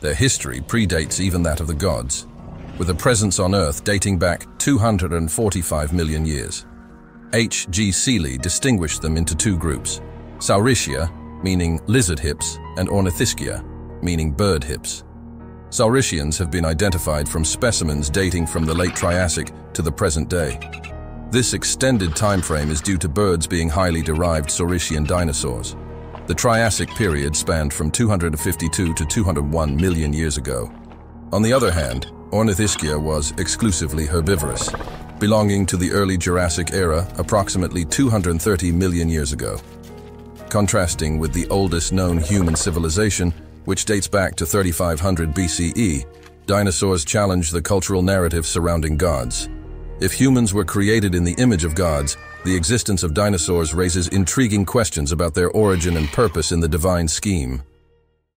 Their history predates even that of the gods, with a presence on Earth dating back 245 million years. H. G. Seeley distinguished them into two groups, Saurischia, meaning lizard hips, and Ornithischia, meaning bird hips. Saurischians have been identified from specimens dating from the late Triassic to the present day. This extended time frame is due to birds being highly derived Saurischian dinosaurs. The Triassic period spanned from 252 to 201 million years ago. On the other hand, Ornithischia was exclusively herbivorous, belonging to the early Jurassic era approximately 230 million years ago. Contrasting with the oldest known human civilization, which dates back to 3500 BCE, dinosaurs challenge the cultural narrative surrounding gods. If humans were created in the image of gods, the existence of dinosaurs raises intriguing questions about their origin and purpose in the divine scheme.